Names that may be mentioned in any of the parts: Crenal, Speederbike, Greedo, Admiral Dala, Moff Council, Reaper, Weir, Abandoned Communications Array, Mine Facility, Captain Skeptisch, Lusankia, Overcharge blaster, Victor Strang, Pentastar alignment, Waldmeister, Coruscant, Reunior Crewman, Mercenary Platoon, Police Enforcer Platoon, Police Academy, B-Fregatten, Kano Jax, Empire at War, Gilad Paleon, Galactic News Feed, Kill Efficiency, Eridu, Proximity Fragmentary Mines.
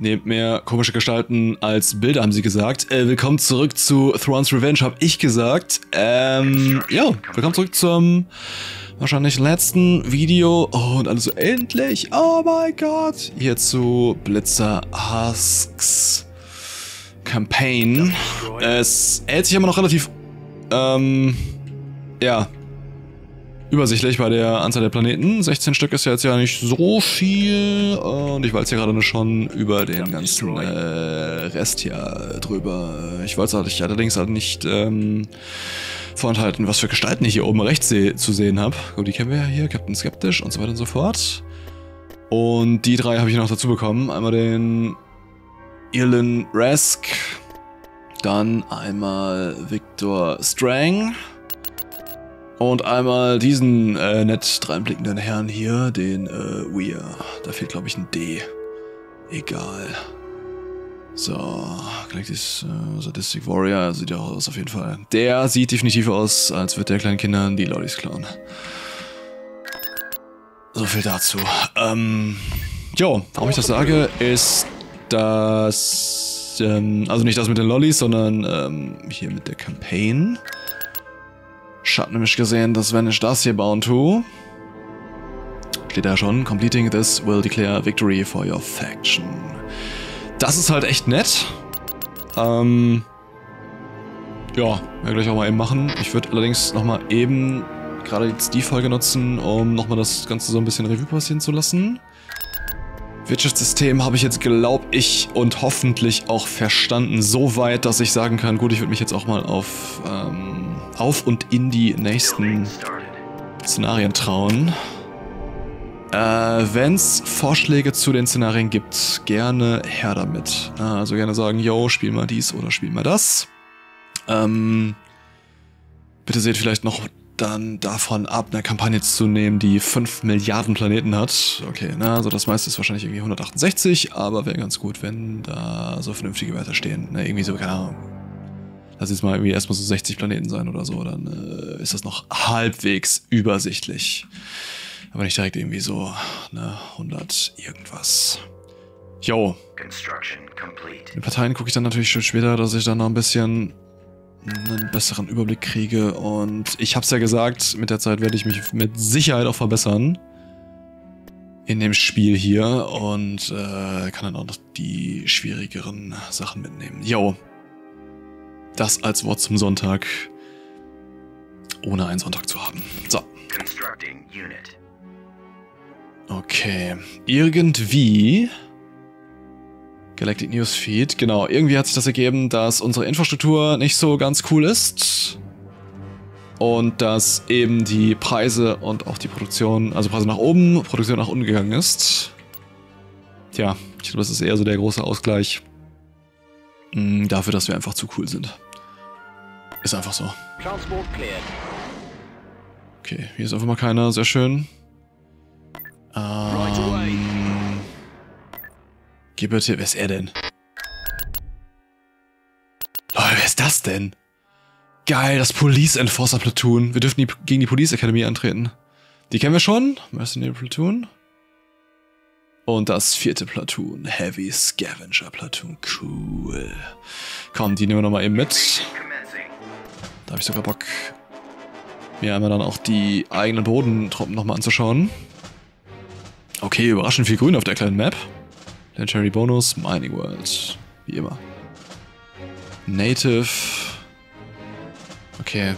Nehmt mehr komische Gestalten als Bilder, haben sie gesagt. Willkommen zurück zu Thrawn's Revenge, habe ich gesagt. Ja, willkommen zurück zum wahrscheinlich letzten Video. Oh, und alles so endlich. Oh mein Gott. Hier zu Blitzer Husks Campaign. Es hält sich immer noch relativ, ja, übersichtlich bei der Anzahl der Planeten. 16 Stück ist ja jetzt ja nicht so viel. Und ich walze hier gerade schon über den ganzen Rest hier drüber. Ich wollte es allerdings halt nicht vorenthalten, was für Gestalten ich hier oben rechts zu sehen habe. Die kennen wir ja hier, Captain Skeptisch und so weiter und so fort. Und die drei habe ich noch dazu bekommen. Einmal den Irlen Rask, dann einmal Victor Strang. Und einmal diesen nett dreinblickenden Herrn hier, den Weir. Da fehlt, glaube ich, ein D. Egal. So, Galactic Sadistic Warrior sieht ja auch aus auf jeden Fall. Der sieht definitiv aus, als würde der kleinen Kindern die Lollis klauen. So viel dazu. Jo, warum ich das sage, ist, dass also nicht das mit den Lollis, sondern hier mit der Campaign. Ich habe nämlich gesehen, dass wenn ich das hier bauen tue, steht da schon, completing this will declare victory for your faction. Das ist halt echt nett. Ja, werde gleich auch mal eben machen. Ich würde allerdings nochmal eben gerade jetzt die Folge nutzen, um nochmal das Ganze so ein bisschen Revue passieren zu lassen. Wirtschaftssystem habe ich jetzt, glaube ich, und hoffentlich auch verstanden. So weit, dass ich sagen kann, gut, ich würde mich jetzt auch mal auf und in die nächsten Szenarien trauen. Wenn es Vorschläge zu den Szenarien gibt, gerne her damit. Also gerne sagen, yo, spiel mal dies oder spiel mal das. Bitte seht vielleicht noch dann davon ab, eine Kampagne zu nehmen, die 5 Milliarden Planeten hat. Okay, na, also das meiste ist wahrscheinlich irgendwie 168, aber wäre ganz gut, wenn da so vernünftige Werte stehen. Ne, irgendwie so, keine Ahnung. Lass jetzt mal irgendwie erstmal so 60 Planeten sein oder so, dann ist das noch halbwegs übersichtlich. Aber nicht direkt irgendwie so, ne, 100 irgendwas. Jo. Die Parteien gucke ich dann natürlich schon später, dass ich dann noch ein bisschen einen besseren Überblick kriege, und ich hab's ja gesagt, mit der Zeit werde ich mich mit Sicherheit auch verbessern in dem Spiel hier und kann dann auch noch die schwierigeren Sachen mitnehmen. Yo, das als Wort zum Sonntag, ohne einen Sonntag zu haben. So. Okay, irgendwie Galactic News Feed, genau. Irgendwie hat sich das ergeben, dass unsere Infrastruktur nicht so ganz cool ist. Und dass eben die Preise und auch die Produktion, also Preise nach oben, Produktion nach unten gegangen ist. Tja, ich glaube, das ist eher so der große Ausgleich dafür, dass wir einfach zu cool sind. Ist einfach so. Okay, hier ist einfach mal keiner, sehr schön. Gib bitte, wer ist er denn? Lol, wer ist das denn? Geil, das Police Enforcer Platoon. Wir dürfen gegen die Police Academy antreten. Die kennen wir schon. Mercenary Platoon. Und das 4. Platoon. Heavy Scavenger Platoon. Cool. Komm, die nehmen wir nochmal eben mit. Da habe ich sogar Bock, mir einmal dann auch die eigenen Bodentruppen nochmal anzuschauen. Okay, überraschend viel Grün auf der kleinen Map. Der Cherry Bonus Mining World. Wie immer. Native. Okay.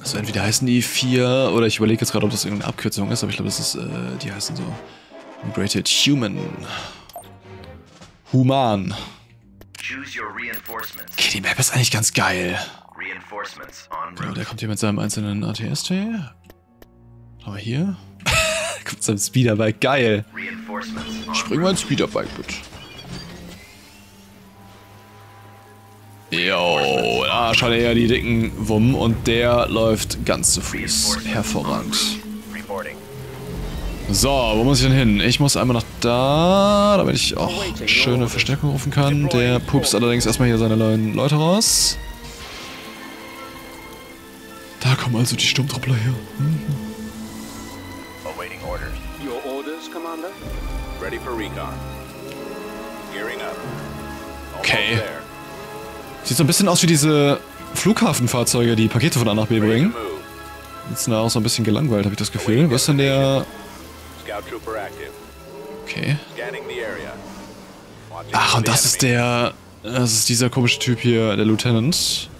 Also entweder heißen die 4, oder ich überlege jetzt gerade, ob das irgendeine Abkürzung ist, aber ich glaube, das ist, die heißen so Integrated Human. Human. Okay, die Map ist eigentlich ganz geil. Genau, der kommt hier mit seinem einzelnen ATST. Aber hier kommt sein Speederbike, geil. Spring mal ein Speederbike, bitte. Yo, da schaut er ja die dicken Wumm, und der läuft ganz zu Fuß. Hervorragend. So, wo muss ich denn hin? Ich muss einmal nach da, damit ich auch schöne Verstärkung rufen kann. Der pupst allerdings erstmal hier seine neuen Leute raus. Da kommen also die Sturmtruppler her. Commander. Ready for recon. Gearing up. Okay. Sieht so ein bisschen aus wie diese Flughafenfahrzeuge, die Pakete von A nach B bringen. Jetzt sind da auch so ein bisschen gelangweilt, habe ich das Gefühl. Was ist denn der... Okay. Ach, und das ist der... Das ist dieser komische Typ hier, der Lieutenant.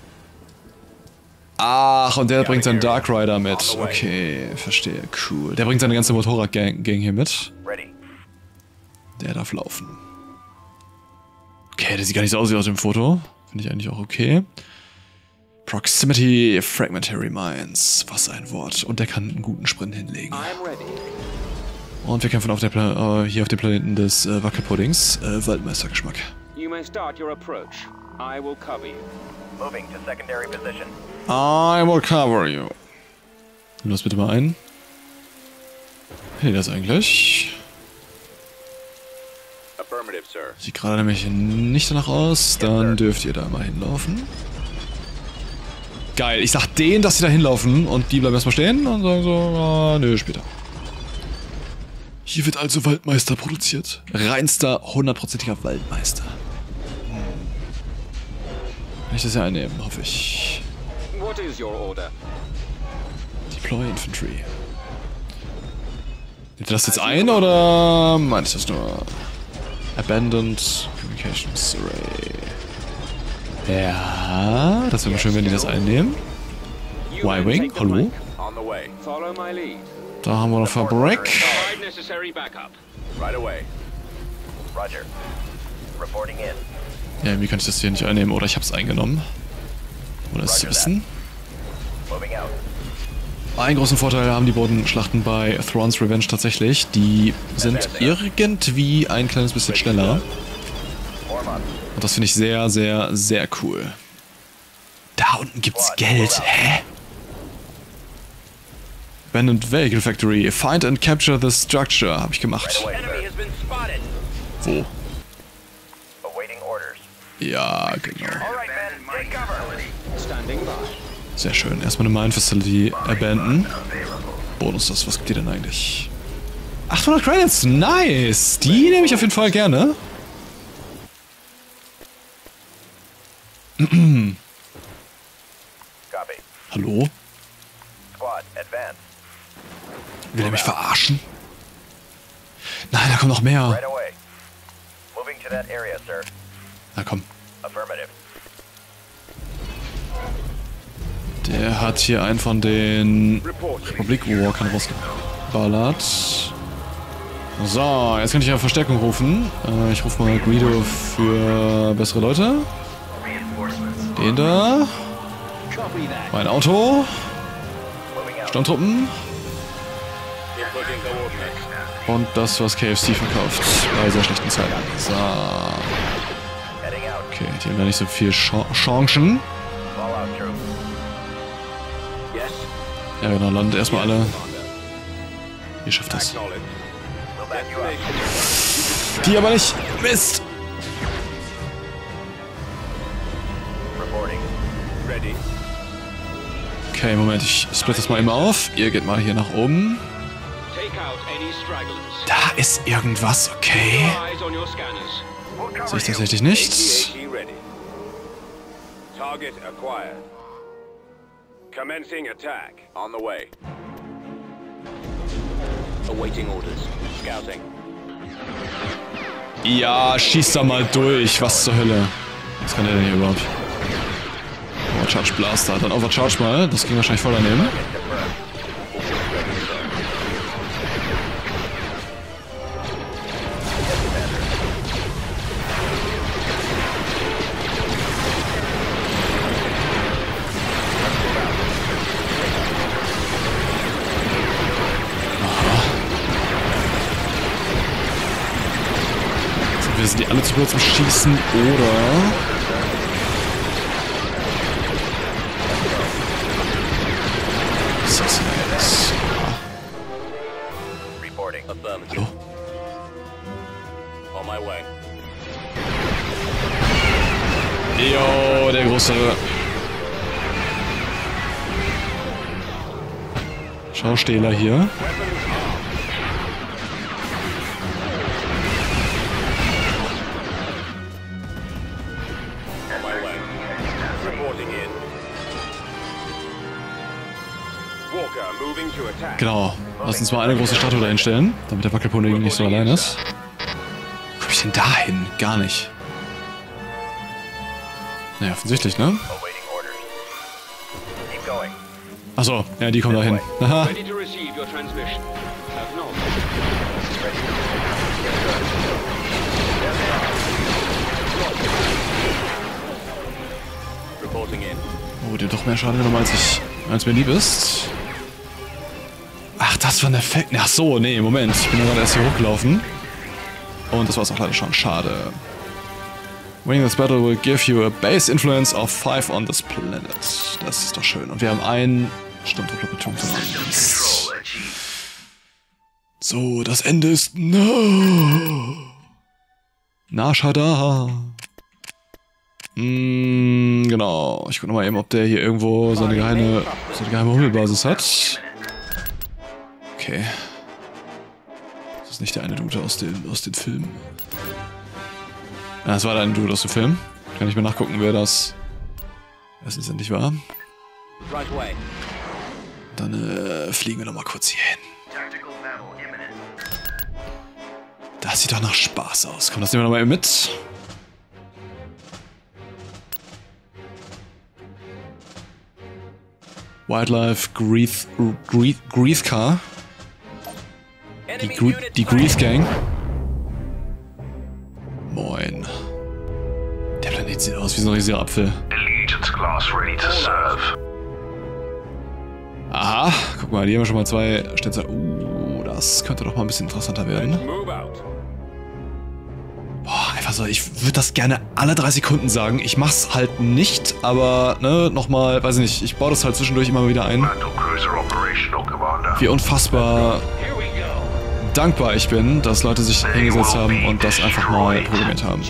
Ach, und der bringt seinen Dark Rider mit. Okay, verstehe. Cool. Der bringt seine ganze Motorrad-Gang hier mit. Der darf laufen. Okay, der sieht gar nicht so aus wie aus dem Foto. Finde ich eigentlich auch okay. Proximity Fragmentary Mines. Was ein Wort. Und der kann einen guten Sprint hinlegen. Und wir kämpfen auf der hier auf dem Planeten des Wackelpuddings. Waldmeister-Geschmack. I will cover you. Nimm das bitte mal ein. Hält das eigentlich? Sieht gerade nämlich nicht danach aus. Dann dürft ihr da mal hinlaufen. Geil, ich sag denen, dass sie da hinlaufen und die bleiben erstmal stehen und sagen so, ah, nö, später. Hier wird also Waldmeister produziert. Reinster, hundertprozentiger Waldmeister. Kann ich das ja einnehmen, hoffe ich. Deploy Infantry. Nehmt ihr das jetzt ein oder meint ich das nur? Abandoned Communications Array. Ja, das wäre schön, wenn die das einnehmen. Y-Wing, hallo. Da haben wir noch Fabrik. Ja, irgendwie kann ich das hier nicht einnehmen. Oder ich hab's eingenommen. Oder ist es zu wissen? Einen großen Vorteil haben die Bodenschlachten bei Thrawn's Revenge tatsächlich. Die sind irgendwie ein kleines bisschen schneller. Und das finde ich sehr, sehr, sehr cool. Da unten gibt's Geld. Hä? Abandoned Vehicle Factory. Find and capture the structure. Habe ich gemacht. Wo? Ja, genau. Sehr schön. Erstmal eine Mine Facility abandon. Bonus, das. Was gibt die denn eigentlich? 800 Credits! Nice! Die nehme ich auf jeden Fall gerne. Hallo? Will er mich verarschen? Nein, da kommt noch mehr. Na komm. Der hat hier einen von den Republik-Walkern rausgeballert. So, jetzt kann ich ja Verstärkung rufen. Ich rufe mal Greedo für bessere Leute. Den da. Mein Auto. Stammtruppen. Und das, was KFC verkauft. Bei sehr schlechten Zeiten. So. Okay, die haben da nicht so viel Chancen. Ja, genau, landet erstmal alle. Ihr schafft das. Die aber nicht. Mist! Okay, Moment, ich splitte das mal eben auf. Ihr geht mal hier nach oben. Da ist irgendwas, okay. Sehe ich tatsächlich nichts. Ja, schieß da mal durch. Was zur Hölle? Was kann der denn hier überhaupt? Overcharge blaster. Dann overcharge mal. Das ging wahrscheinlich voll daneben. Sind die alle zu kurz zum Schießen oder? Was ist das denn jetzt? Hallo? Yo, der große. Schausteller hier. Genau. Lass uns mal eine große Statue da hinstellen, damit der Wackelpone nicht so allein ist. Wo komm ich denn da hin? Gar nicht. Naja, offensichtlich, ne? Achso, ja, die kommen da hin. Aha. Oh, dir doch mehr Schaden genommen, als mir lieb ist. Ach, das war der Feld. Ach so, nee, Moment. Ich bin gerade erst hier hochgelaufen. Und das war es auch leider schon. Schade. Winning this battle will give you a base influence of 5 on this planet. Das ist doch schön. Und wir haben einen Stammtruppler-Beton gemacht. So, das Ende ist... No! Na, schada. Genau. Ich guck nochmal eben, ob der hier irgendwo seine geheime Hummelbasis hat. Okay. Das ist nicht der eine Dude aus den Filmen. Ja, das war der eine Dude aus dem Film. Kann ich mal nachgucken, wer das letztendlich war. Dann fliegen wir nochmal kurz hier hin. Das sieht doch nach Spaß aus. Komm, das nehmen wir nochmal eben mit. Wildlife Grief Car. Die Grief Gang. Moin. Der Planet sieht aus wie so ein riesiger Apfel. Aha, guck mal, hier haben wir schon mal zwei Städte. Das könnte doch mal ein bisschen interessanter werden. Boah, einfach so, ich würde das gerne alle 3 Sekunden sagen. Ich mach's halt nicht, aber, ne, nochmal, weiß ich nicht, ich baue das halt zwischendurch immer wieder ein. Wie unfassbar dankbar ich bin, dass Leute sich hingesetzt haben und das einfach mal programmiert haben.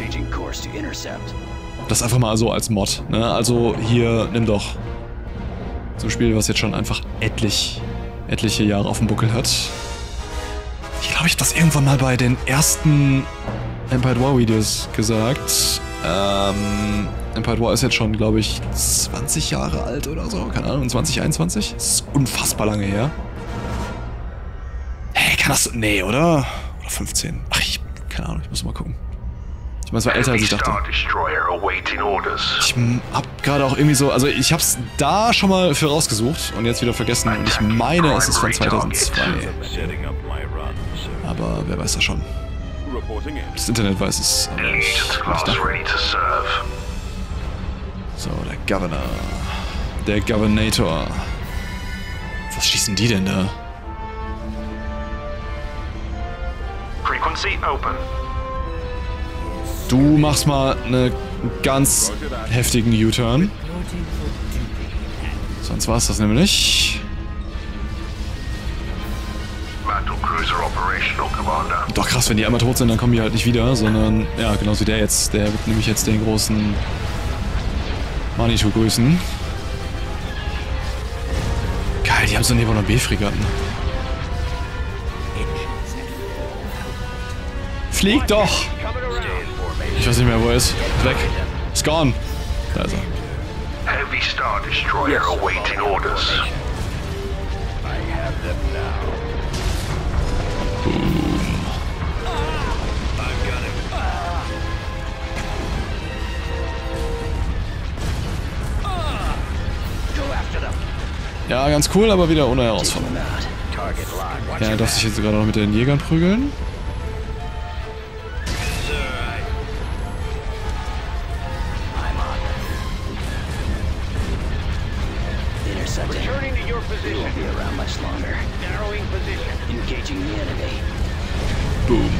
Das einfach mal so als Mod, ne, also hier, nimm doch so ein Spiel, was jetzt schon einfach etliche Jahre auf dem Buckel hat. Ich glaube, ich habe das irgendwann mal bei den ersten Empire at War Videos gesagt. Empire at War ist jetzt schon, glaube ich, 20 Jahre alt oder so. Keine Ahnung, 2021? Das ist unfassbar lange her. Hey, kann das... Nee, oder? Oder 15? Ach, keine Ahnung, ich muss mal gucken. Ich meine, es war älter, als ich dachte. Ich hab gerade auch irgendwie so... Also, ich hab's da schon mal für rausgesucht und jetzt wieder vergessen. Und ich meine, es ist von 2002. Aber wer weiß das schon? Das Internet weiß es, aber ich dachte. So, der Governor. Der Governator. Was schießen die denn da? Du machst mal einen ganz heftigen U-Turn. Sonst war es das nämlich. Doch krass, wenn die einmal tot sind, dann kommen die halt nicht wieder, sondern, ja, genauso wie der jetzt. Der wird nämlich jetzt den großen Manitou grüßen. Geil, die haben so neben noch B-Fregatten. Flieg doch! Ich weiß nicht mehr, wo er ist. Weg. Ist gone. Da ist er. Heavy Star Destroyer awaiting orders. I have them now. Boom. Ja, ganz cool, aber wieder ohne Herausforderung. Ja, er darf sich jetzt gerade noch mit den Jägern prügeln. Boom.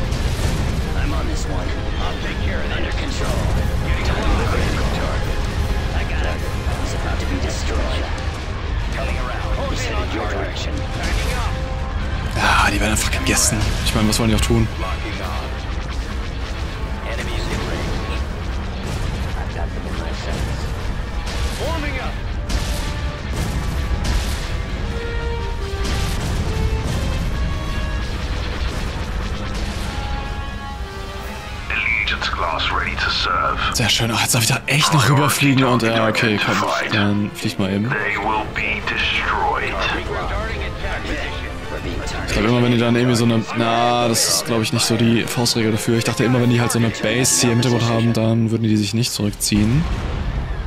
Ah, die werden einfach gegessen. Ich meine, was wollen die auch tun? Sehr schön. Ach, jetzt darf ich da echt noch rüberfliegen und okay, komm, dann flieg mal eben. Ich glaube immer, wenn die dann irgendwie so eine... Na, das ist glaube ich nicht so die Faustregel dafür. Ich dachte immer, wenn die halt so eine Base hier im Hintergrund haben, dann würden die sich nicht zurückziehen.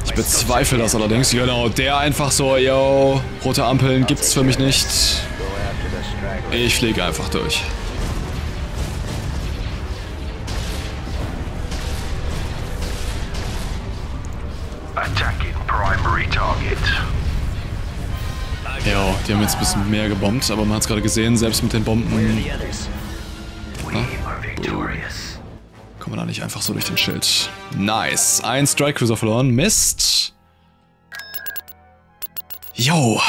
Ich bezweifle das allerdings. Genau, der einfach so, yo, rote Ampeln gibt's für mich nicht. Ich fliege einfach durch. Ja, die haben jetzt ein bisschen mehr gebombt, aber man hat es gerade gesehen, selbst mit den Bomben. Kommen wir da nicht einfach so durch den Schild. Nice. Ein Strike Cruiser verloren. Mist. Yo.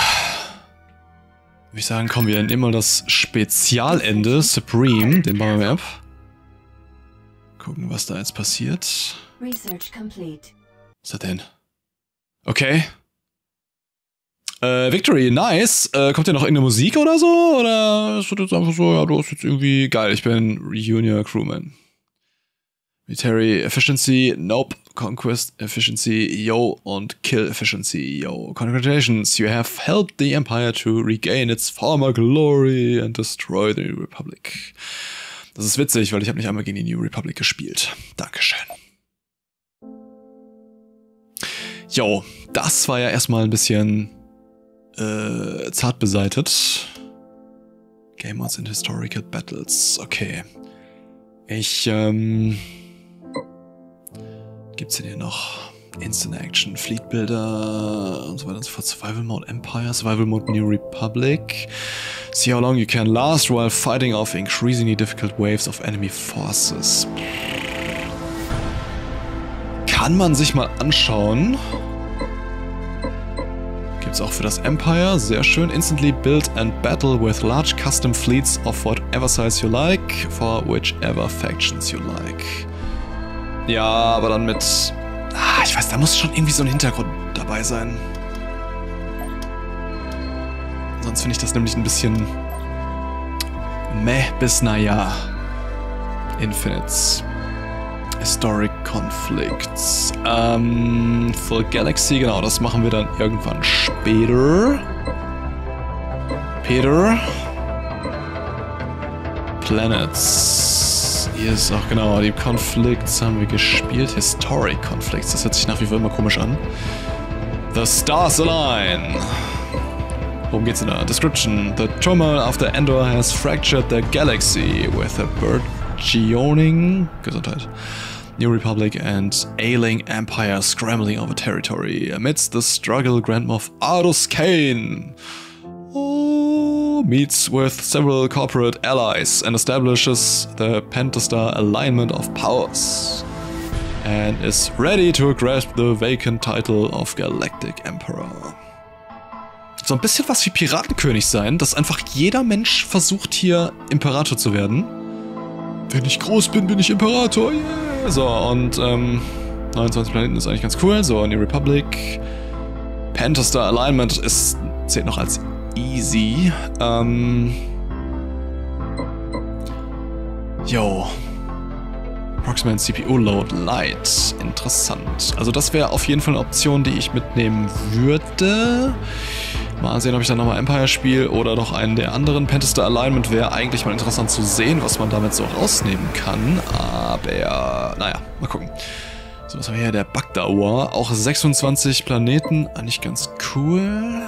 Würde ich sagen, kommen wir dann immer das Spezialende. Supreme. Den bauen wir ab. Gucken, was da jetzt passiert. Was hat denn? Okay. Victory, nice. Kommt ja noch irgendeine Musik oder so? Oder ist das jetzt einfach so, ja, du bist jetzt irgendwie geil. Ich bin Reunior Crewman. Military Efficiency, nope. Conquest Efficiency, yo. Und Kill Efficiency, yo. Congratulations, you have helped the Empire to regain its former glory and destroy the New Republic. Das ist witzig, weil ich habe nicht einmal gegen die New Republic gespielt. Dankeschön. Yo, das war ja erstmal ein bisschen... zart beseitet. Game Modes and Historical Battles. Okay. Ich, gibt's denn hier noch? Instant Action, Fleet Builder und so weiter und so fort. Survival Mode Empire, Survival Mode New Republic. See how long you can last while fighting off increasingly difficult waves of enemy forces. Kann man sich mal anschauen. Gibt's auch für das Empire, sehr schön. Instantly build and battle with large custom fleets of whatever size you like, for whichever factions you like. Ja, aber dann mit... Ah, ich weiß, da muss schon irgendwie so ein Hintergrund dabei sein. Sonst finde ich das nämlich ein bisschen... meh bis naja. Infinites. Historic Conflicts. Full Galaxy, genau, das machen wir dann irgendwann später. Peter. Planets. Hier ist auch, genau, die Conflicts haben wir gespielt. Historic Conflicts, das hört sich nach wie vor immer komisch an. The Stars Align. Worum geht's in der Description? The turmoil after Endor has fractured the galaxy with a bird. Geoning, Gesundheit. New Republic and ailing Empire scrambling over territory. Amidst the struggle, Grand Moff Aldous Kane meets with several corporate allies and establishes the Pentastar alignment of powers and is ready to grasp the vacant title of Galactic Emperor. So ein bisschen was wie Piratenkönig sein, dass einfach jeder Mensch versucht, hier Imperator zu werden. Wenn ich groß bin, bin ich Imperator, yeah! So, und 29 Planeten ist eigentlich ganz cool. So, New Republic. Pentastar Alignment ist, zählt noch als easy. Yo. Proximity CPU Load Light. Interessant. Also das wäre auf jeden Fall eine Option, die ich mitnehmen würde. Mal sehen, ob ich dann nochmal Empire spiele oder noch einen der anderen. Pentastar Alignment wäre eigentlich mal interessant zu sehen, was man damit so rausnehmen kann. Aber, naja, mal gucken. So, was haben wir hier? Der Bagdad War. Auch 26 Planeten. Eigentlich ganz cool.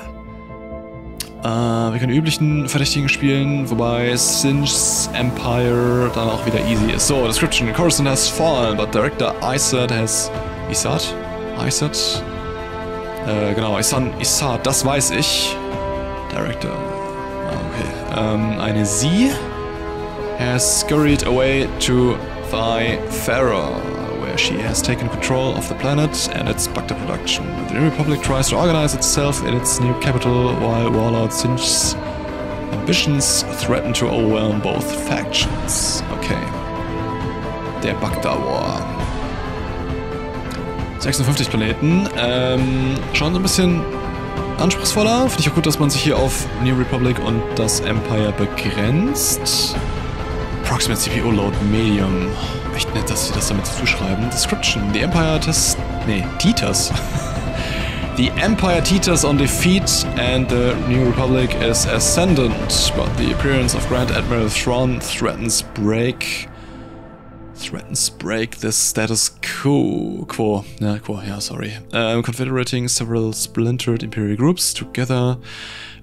Wir können üblichen Verdächtigen spielen, wobei Sinch's Empire dann auch wieder easy ist. So, Description. Coruscant has fallen, but Director Isad has... Isad? Isad? Genau, Isad, das weiß ich. Director. Okay. Eine Sie has scurried away to Thy Pharaoh, where she has taken control of the planet and its Bacta production. The New Republic tries to organize itself in its new capital, while Warlord Sinch's ambitions threaten to overwhelm both factions. Okay. Der Bacta War. 56 Planeten, schon so ein bisschen anspruchsvoller. Finde ich auch gut, dass man sich hier auf New Republic und das Empire begrenzt. Proximate CPU Load Medium. Echt nett, dass sie das damit zuschreiben. Description. The Empire test... Nee, Titas. The Empire teeters on defeat and the New Republic is ascendant, but the appearance of Grand Admiral Thrawn threatens break the status quo. Confederating several splintered Imperial groups together,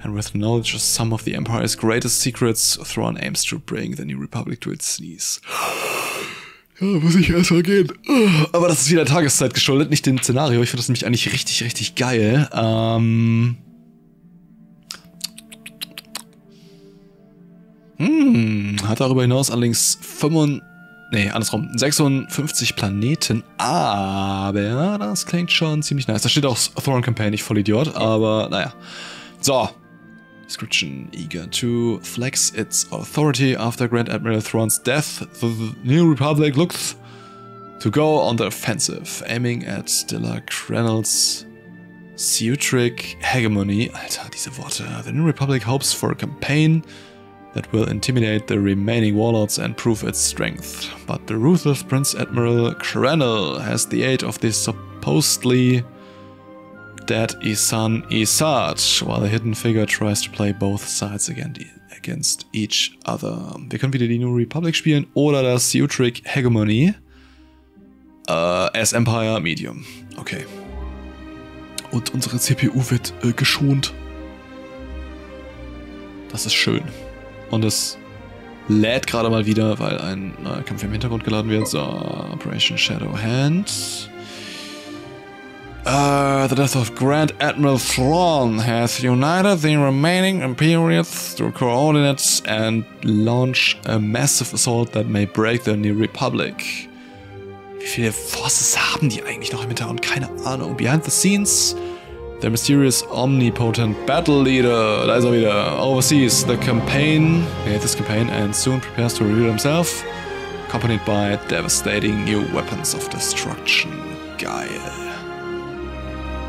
and with knowledge of some of the Empire's greatest secrets, Thrawn aims to bring the New Republic to its knees. Ja, muss ich erstmal gehen. Aber das ist wieder Tageszeit geschuldet, nicht dem Szenario. Ich finde das nämlich eigentlich richtig, richtig geil. Hat darüber hinaus allerdings 56 Planeten. Aber das klingt schon ziemlich nice. Da steht auch Thrawn Campaign, nicht voll Idiot, aber naja. So. Description: eager to flex its authority after Grand Admiral Thrawn's death, the New Republic looks to go on the offensive, aiming at Delacrenal's Seutric hegemony. Alter, diese Worte. The New Republic hopes for a campaign that will intimidate the remaining warlords and prove its strength. But the ruthless Prince Admiral Crenal has the aid of the supposedly dead Isan Isad, while the hidden figure tries to play both sides against each other. Wir können wieder die New Republic spielen oder das Seutric Hegemony as Empire Medium. Okay. Und unsere CPU wird geschont. Das ist schön. Und es lädt gerade mal wieder, weil ein Kampf im Hintergrund geladen wird. So, Operation Shadow Hand. The death of Grand Admiral Thrawn has united the remaining Imperials to coordinate and launch a massive assault that may break the New Republic. Wie viele Forces haben die eigentlich noch im Hintergrund? Keine Ahnung. Behind the scenes, the mysterious omnipotent battle leader, da ist er wieder, oversees the campaign, and soon prepares to reveal himself, accompanied by devastating new weapons of destruction. Geil.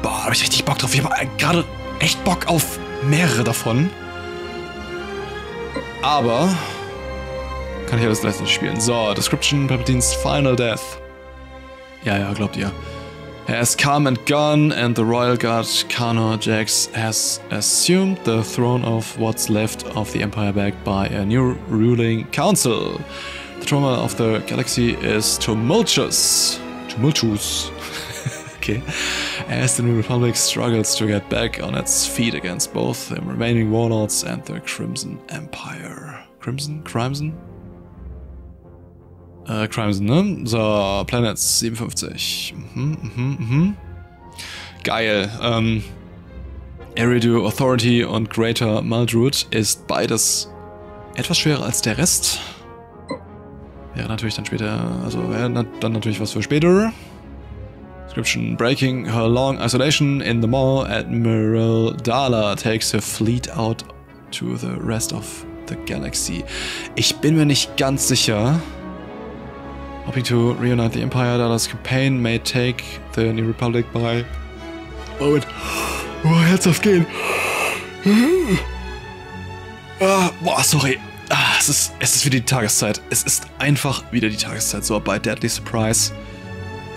Boah, hab ich richtig Bock drauf. Ich habe gerade echt Bock auf mehrere davon. Aber kann ich ja das gleich nicht spielen. So, Description, Palpatine's final death. Ja, glaubt ihr. Has come and gone and the Royal Guard Kano Jax has assumed the throne of what's left of the Empire backed by a new ruling council. The trauma of the galaxy is tumultuous. Tumultuous. Okay. As the New Republic struggles to get back on its feet against both the remaining warlords and the Crimson Empire. Crimson, ne? So, Planets 57. Geil. Eridu Authority und Greater Maldrud ist beides etwas schwerer als der Rest. Wäre natürlich dann später, also wäre dann natürlich was für später. Breaking her long isolation in the mall, Admiral Dala takes her fleet out to the rest of the galaxy. Ich bin mir nicht ganz sicher. Hoping to reunite the Empire, Dala's campaign may take the New Republic by... Moment. Oh, herzhaft gehen. Sorry. Es ist wieder die Tageszeit. Es ist einfach wieder die Tageszeit. So, by Deadly Surprise.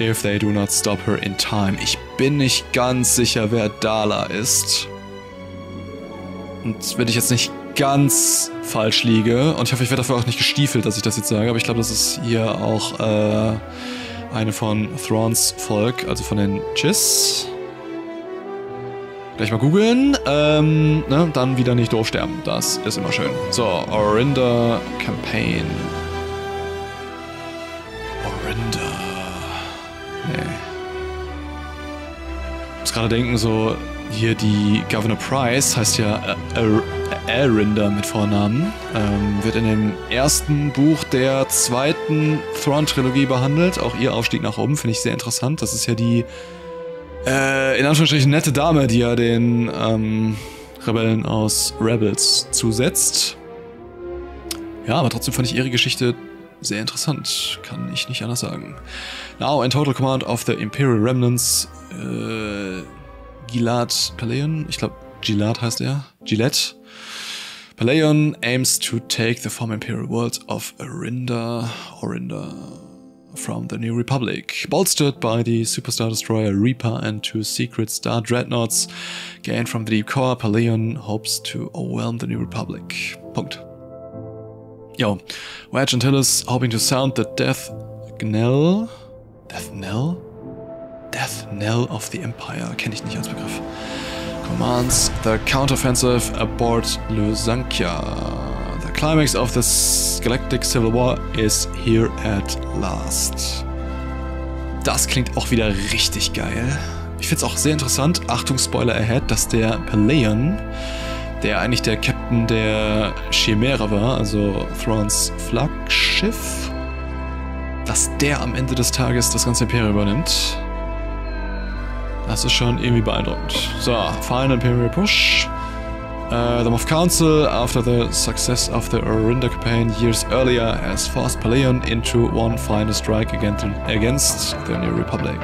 If they do not stop her in time. Ich bin nicht ganz sicher, wer Dala ist. Und wenn ich jetzt nicht ganz falsch liege, und ich hoffe, ich werde dafür auch nicht gestiefelt, dass ich das jetzt sage, aber ich glaube, das ist hier auch eine von Thrawns Volk, also von den Chiss. Gleich mal googeln. Ne? Dann wieder nicht doof sterben. Das ist immer schön. So, Orinda Campaign. Ich muss gerade denken, so hier die Governor Price heißt ja Elrinder mit Vornamen, wird in dem ersten Buch der zweiten Thrawn-Trilogie behandelt, auch ihr Aufstieg nach oben, finde ich sehr interessant. Das ist ja die in Anführungsstrichen nette Dame, die ja den Rebellen aus Rebels zusetzt. Ja, aber trotzdem fand ich ihre Geschichte sehr interessant, kann ich nicht anders sagen. Now in total command of the Imperial Remnants, Gilad Paleon, ich glaube Gilad heißt er, Gillette. Paleon aims to take the former Imperial world of Orinda, from the New Republic. Bolstered by the Superstar Destroyer Reaper and two secret Star Dreadnoughts gained from the Deep Core, Paleon hopes to overwhelm the New Republic. Punkt. Yo, Wedge and Hillis hoping to sound the death knell? Death knell? Death knell of the Empire, kenne ich nicht als Begriff. Commands the counteroffensive aboard Lusankia. The climax of this Galactic Civil War is here at last. Das klingt auch wieder richtig geil. Ich finde es auch sehr interessant, Achtung Spoiler ahead, dass der Paleon, der eigentlich der Captain der Chimera war, also Thrawns Flaggschiff, dass der am Ende des Tages das ganze Imperium übernimmt. Das ist schon irgendwie beeindruckend. So, Final Imperial Push. The Moff Council, after the success of the Orinda campaign years earlier, has forced Paleon into one final strike against the New Republic.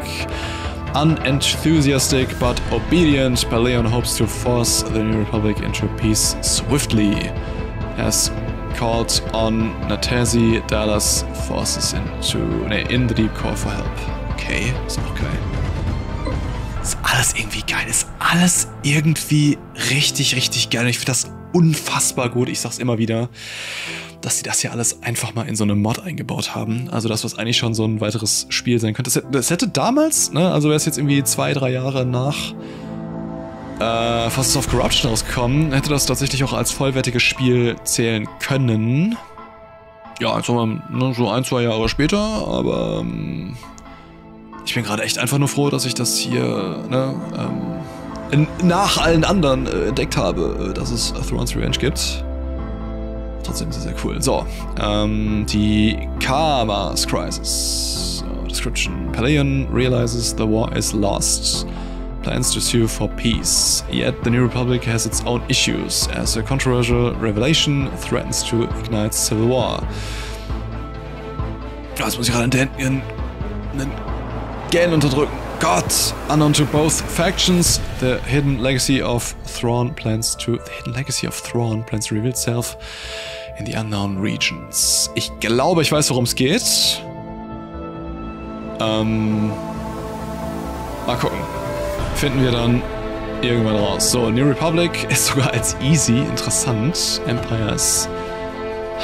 Unenthusiastic but obedient, Paleon hopes to force the New Republic into peace swiftly, has called on Natasi Dallas forces in the Deep Core for help. Okay, ist auch geil. Ist alles irgendwie geil, ist alles irgendwie richtig, richtig geil. Und ich finde das unfassbar gut, ich sag's immer wieder, dass sie das hier alles einfach mal in so eine Mod eingebaut haben. Also das, was eigentlich schon so ein weiteres Spiel sein könnte. Das hätte damals, ne, also wäre es jetzt irgendwie 2, 3 Jahre nach Forces of Corruption rausgekommen, hätte das tatsächlich auch als vollwertiges Spiel zählen können. Ja, jetzt haben wir, ne, so 1, 2 Jahre später, aber... ich bin gerade echt einfach nur froh, dass ich das hier, ne, nach allen anderen entdeckt habe, dass es Thrawn's Revenge gibt. Trotzdem sehr, sehr cool. So, die Karma's Crisis. So, Description. Paleon realizes the war is lost. Plans to sue for peace. Yet the New Republic has its own issues, as a controversial revelation threatens to ignite civil war. Jetzt muss ich gerade einen Gähnen unterdrücken. Gott! Unknown to both factions, the hidden legacy of Thrawn plans to... The hidden legacy of Thrawn plans to reveal itself in the unknown regions. Ich glaube, ich weiß, worum es geht. Mal gucken. Finden wir dann irgendwann raus. So, New Republic ist sogar als easy interessant. Empire ist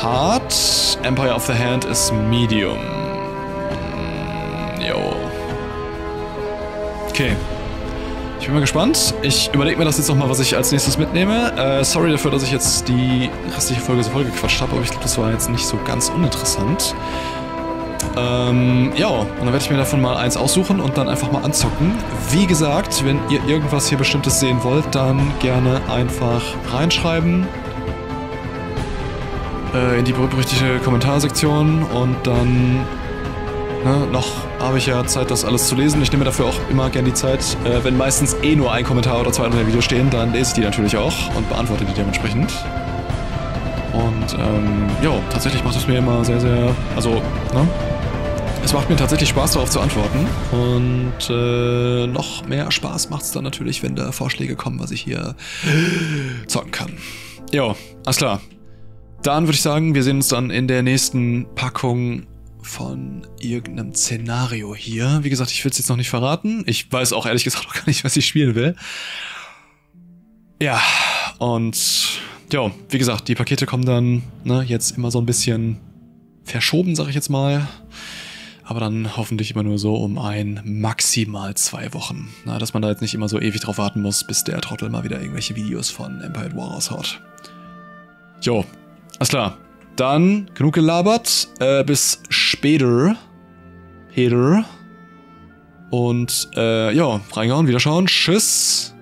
hard. Empire of the Hand ist medium. Jo. Okay, ich bin mal gespannt. Ich überlege mir das jetzt nochmal, was ich als nächstes mitnehme. Sorry dafür, dass ich jetzt die restliche Folge so voll gequatscht habe, aber ich glaube, das war jetzt nicht so ganz uninteressant. Ja, und dann werde ich mir davon mal eins aussuchen und dann einfach mal anzocken. Wie gesagt, wenn ihr irgendwas hier Bestimmtes sehen wollt, dann gerne einfach reinschreiben. In die berühmt-berüchtigte Kommentarsektion und dann... Ne, noch habe ich ja Zeit, das alles zu lesen. Ich nehme dafür auch immer gerne die Zeit. Wenn meistens eh nur ein Kommentar oder 2 unter dem Video stehen, dann lese ich die natürlich auch und beantworte die dementsprechend. Und, jo, tatsächlich macht es mir immer sehr, sehr... Also, ne? Es macht mir tatsächlich Spaß, darauf zu antworten. Und, noch mehr Spaß macht es dann natürlich, wenn da Vorschläge kommen, was ich hier zocken kann. Jo, alles klar. Dann würde ich sagen, wir sehen uns dann in der nächsten Packung... von irgendeinem Szenario hier. Wie gesagt, ich will es jetzt noch nicht verraten. Ich weiß auch ehrlich gesagt noch gar nicht, was ich spielen will. Ja, und ja, wie gesagt, die Pakete kommen dann, ne, jetzt immer so ein bisschen verschoben, sag ich jetzt mal. Aber dann hoffentlich immer nur so um ein maximal 2 Wochen. Na, dass man da jetzt nicht immer so ewig drauf warten muss, bis der Trottel mal wieder irgendwelche Videos von Empire at War raushaut. Jo, alles klar. Dann, genug gelabert, bis später. Und, ja, reingehauen, wieder schauen, tschüss.